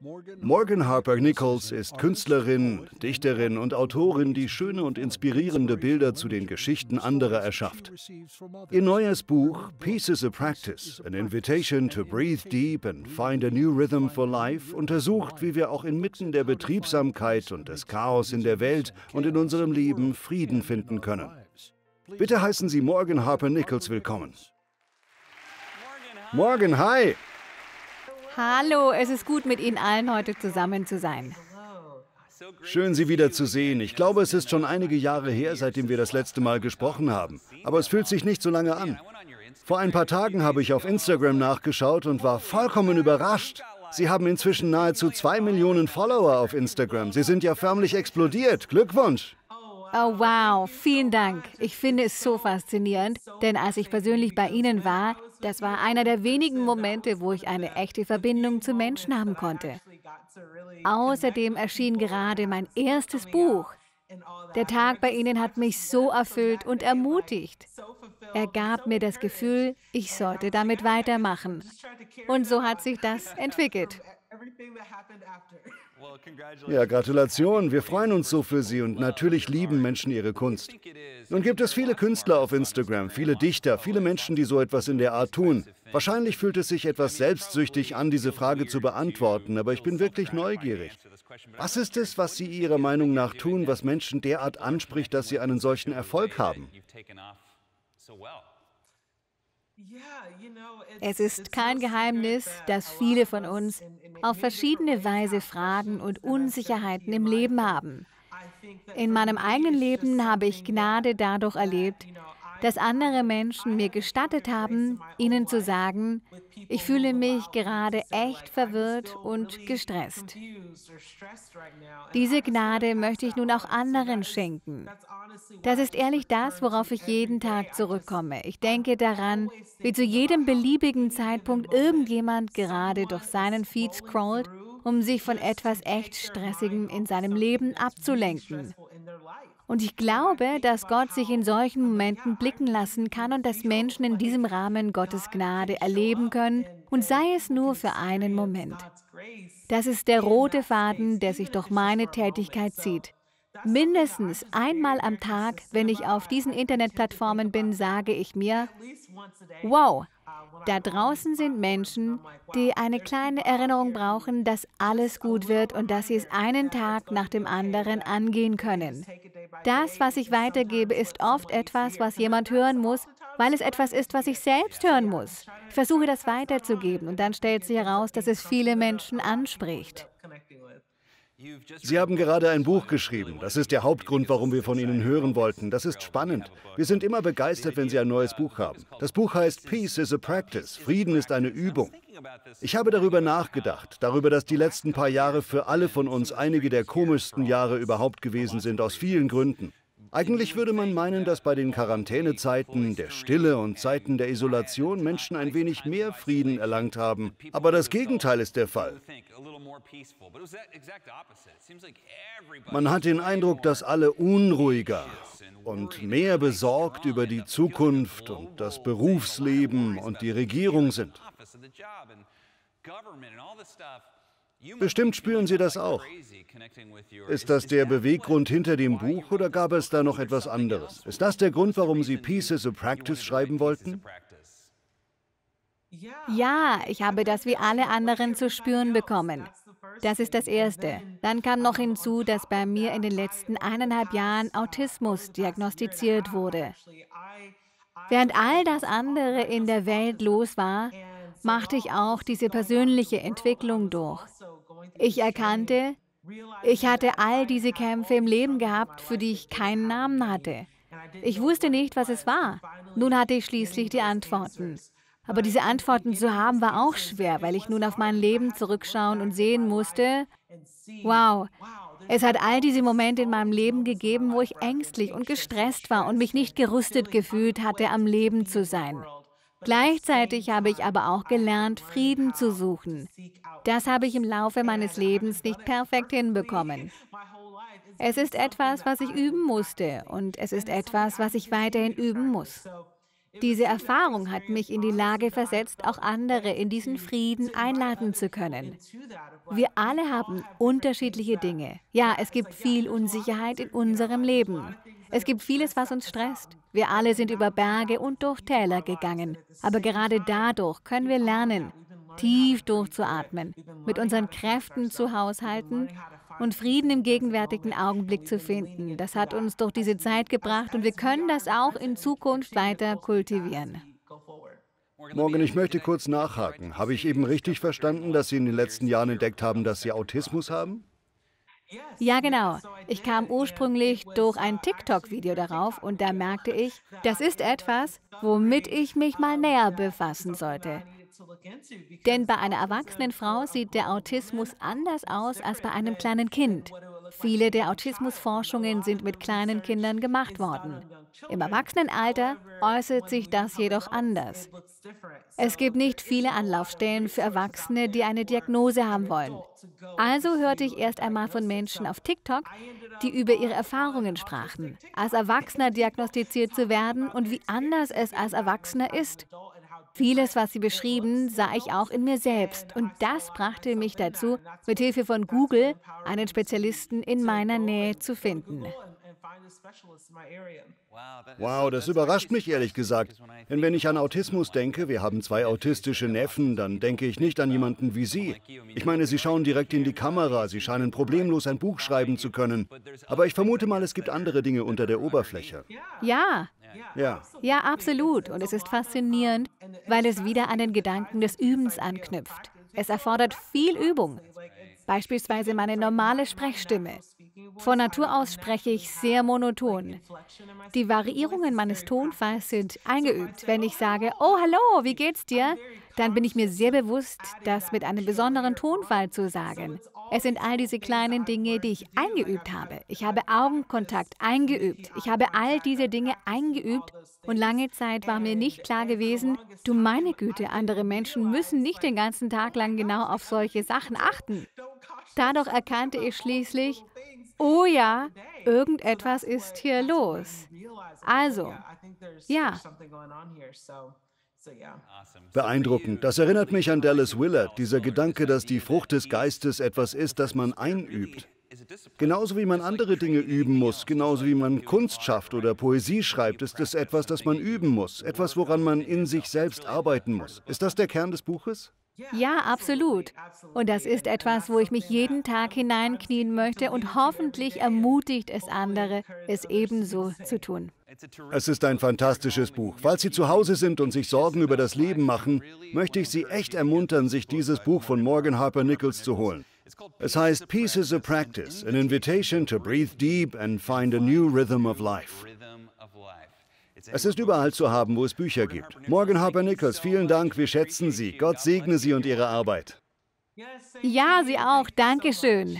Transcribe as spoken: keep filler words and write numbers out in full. Morgan Harper Nichols ist Künstlerin, Dichterin und Autorin, die schöne und inspirierende Bilder zu den Geschichten anderer erschafft. Ihr neues Buch Peace is a Practice – An Invitation to Breathe Deep and Find a New Rhythm for Li untersucht, wie wir auch inmitten der Betriebsamkeit und des Chaos in der Welt und in unserem Leben Frieden finden können. Bitte heißen Sie Morgan Harper Nichols willkommen. Morgan, hi! Hallo, es ist gut, mit Ihnen allen heute zusammen zu sein. Schön, Sie wieder zu sehen. Ich glaube, es ist schon einige Jahre her, seitdem wir das letzte Mal gesprochen haben. Aber es fühlt sich nicht so lange an. Vor ein paar Tagen habe ich auf Instagram nachgeschaut und war vollkommen überrascht. Sie haben inzwischen nahezu zwei Millionen Follower auf Instagram. Sie sind ja förmlich explodiert. Glückwunsch! Oh wow, vielen Dank. Ich finde es so faszinierend, denn als ich persönlich bei Ihnen war, das war einer der wenigen Momente, wo ich eine echte Verbindung zu Menschen haben konnte. Außerdem erschien gerade mein erstes Buch. Der Tag bei Ihnen hat mich so erfüllt und ermutigt. Er gab mir das Gefühl, ich sollte damit weitermachen. Und so hat sich das entwickelt. Ja, Gratulation. Wir freuen uns so für Sie und natürlich lieben Menschen ihre Kunst. Nun gibt es viele Künstler auf Instagram, viele Dichter, viele Menschen, die so etwas in der Art tun. Wahrscheinlich fühlt es sich etwas selbstsüchtig an, diese Frage zu beantworten, aber ich bin wirklich neugierig. Was ist es, was Sie Ihrer Meinung nach tun, was Menschen derart anspricht, dass sie einen solchen Erfolg haben? Es ist kein Geheimnis, dass viele von uns auf verschiedene Weise Fragen und Unsicherheiten im Leben haben. In meinem eigenen Leben habe ich Gnade dadurch erlebt, dass andere Menschen mir gestattet haben, ihnen zu sagen, ich fühle mich gerade echt verwirrt und gestresst. Diese Gnade möchte ich nun auch anderen schenken. Das ist ehrlich das, worauf ich jeden Tag zurückkomme. Ich denke daran, wie zu jedem beliebigen Zeitpunkt irgendjemand gerade durch seinen Feed scrollt, um sich von etwas echt Stressigem in seinem Leben abzulenken. Und ich glaube, dass Gott sich in solchen Momenten blicken lassen kann und dass Menschen in diesem Rahmen Gottes Gnade erleben können, und sei es nur für einen Moment. Das ist der rote Faden, der sich durch meine Tätigkeit zieht. Mindestens einmal am Tag, wenn ich auf diesen Internetplattformen bin, sage ich mir, wow, da draußen sind Menschen, die eine kleine Erinnerung brauchen, dass alles gut wird und dass sie es einen Tag nach dem anderen angehen können. Das, was ich weitergebe, ist oft etwas, was jemand hören muss, weil es etwas ist, was ich selbst hören muss. Ich versuche, das weiterzugeben und dann stellt sich heraus, dass es viele Menschen anspricht. Sie haben gerade ein Buch geschrieben. Das ist der Hauptgrund, warum wir von Ihnen hören wollten. Das ist spannend. Wir sind immer begeistert, wenn Sie ein neues Buch haben. Das Buch heißt Peace is a Practice. Frieden ist eine Übung. Ich habe darüber nachgedacht, darüber, dass die letzten paar Jahre für alle von uns einige der komischsten Jahre überhaupt gewesen sind, aus vielen Gründen. Eigentlich würde man meinen, dass bei den Quarantänezeiten, der Stille und Zeiten der Isolation Menschen ein wenig mehr Frieden erlangt haben. Aber das Gegenteil ist der Fall. Man hat den Eindruck, dass alle unruhiger und mehr besorgt über die Zukunft und das Berufsleben und die Regierung sind. Bestimmt spüren Sie das auch. Ist das der Beweggrund hinter dem Buch oder gab es da noch etwas anderes? Ist das der Grund, warum Sie Peace is a Practice schreiben wollten? Ja, ich habe das wie alle anderen zu spüren bekommen. Das ist das Erste. Dann kam noch hinzu, dass bei mir in den letzten eineinhalb Jahren Autismus diagnostiziert wurde. Während all das andere in der Welt los war, machte ich auch diese persönliche Entwicklung durch. Ich erkannte, ich hatte all diese Kämpfe im Leben gehabt, für die ich keinen Namen hatte. Ich wusste nicht, was es war. Nun hatte ich schließlich die Antworten. Aber diese Antworten zu haben, war auch schwer, weil ich nun auf mein Leben zurückschauen und sehen musste, wow, es hat all diese Momente in meinem Leben gegeben, wo ich ängstlich und gestresst war und mich nicht gerüstet gefühlt hatte, am Leben zu sein. Gleichzeitig habe ich aber auch gelernt, Frieden zu suchen. Das habe ich im Laufe meines Lebens nicht perfekt hinbekommen. Es ist etwas, was ich üben musste, und es ist etwas, was ich weiterhin üben muss. Diese Erfahrung hat mich in die Lage versetzt, auch andere in diesen Frieden einladen zu können. Wir alle haben unterschiedliche Dinge. Ja, es gibt viel Unsicherheit in unserem Leben. Es gibt vieles, was uns stresst. Wir alle sind über Berge und durch Täler gegangen. Aber gerade dadurch können wir lernen, tief durchzuatmen, mit unseren Kräften zu haushalten und Frieden im gegenwärtigen Augenblick zu finden. Das hat uns durch diese Zeit gebracht und wir können das auch in Zukunft weiter kultivieren. Morgan, ich möchte kurz nachhaken. Habe ich eben richtig verstanden, dass Sie in den letzten Jahren entdeckt haben, dass Sie Autismus haben? Ja, genau. Ich kam ursprünglich durch ein TikTok-Video darauf und da merkte ich, das ist etwas, womit ich mich mal näher befassen sollte. Denn bei einer erwachsenen Frau sieht der Autismus anders aus als bei einem kleinen Kind. Viele der Autismusforschungen sind mit kleinen Kindern gemacht worden. Im Erwachsenenalter äußert sich das jedoch anders. Es gibt nicht viele Anlaufstellen für Erwachsene, die eine Diagnose haben wollen. Also hörte ich erst einmal von Menschen auf TikTok, die über ihre Erfahrungen sprachen, als Erwachsener diagnostiziert zu werden und wie anders es als Erwachsener ist. Vieles, was sie beschrieben, sah ich auch in mir selbst. Und das brachte mich dazu, mit Hilfe von Google einen Spezialisten in meiner Nähe zu finden. Wow, das überrascht mich ehrlich gesagt. Denn wenn ich an Autismus denke, wir haben zwei autistische Neffen, dann denke ich nicht an jemanden wie Sie. Ich meine, Sie schauen direkt in die Kamera, Sie scheinen problemlos ein Buch schreiben zu können. Aber ich vermute mal, es gibt andere Dinge unter der Oberfläche. Ja. Ja. Ja, absolut. Und es ist faszinierend, weil es wieder an den Gedanken des Übens anknüpft. Es erfordert viel Übung. Beispielsweise meine normale Sprechstimme. Von Natur aus spreche ich sehr monoton. Die Variierungen meines Tonfalls sind eingeübt. Wenn ich sage, oh, hallo, wie geht's dir? Dann bin ich mir sehr bewusst, das mit einem besonderen Tonfall zu sagen. Es sind all diese kleinen Dinge, die ich eingeübt habe. Ich habe Augenkontakt eingeübt. Ich habe all diese Dinge eingeübt. Und lange Zeit war mir nicht klar gewesen, du meine Güte, andere Menschen müssen nicht den ganzen Tag lang genau auf solche Sachen achten. Dadurch erkannte ich schließlich, oh ja, irgendetwas ist hier los. Also, ja. Beeindruckend. Das erinnert mich an Dallas Willard, dieser Gedanke, dass die Frucht des Geistes etwas ist, das man einübt. Genauso wie man andere Dinge üben muss, genauso wie man Kunst schafft oder Poesie schreibt, ist es etwas, das man üben muss, etwas, woran man in sich selbst arbeiten muss. Ist das der Kern des Buches? Ja, absolut. Und das ist etwas, wo ich mich jeden Tag hineinknien möchte und hoffentlich ermutigt es andere, es ebenso zu tun. Es ist ein fantastisches Buch. Falls Sie zu Hause sind und sich Sorgen über das Leben machen, möchte ich Sie echt ermuntern, sich dieses Buch von Morgan Harper Nichols zu holen. Es heißt Peace is a Practice, an Invitation to Breathe Deep and Find a New Rhythm for Li. Es ist überall zu haben, wo es Bücher gibt. Morgan Harper Nichols, vielen Dank, wir schätzen Sie. Gott segne Sie und Ihre Arbeit. Ja, Sie auch. Dankeschön.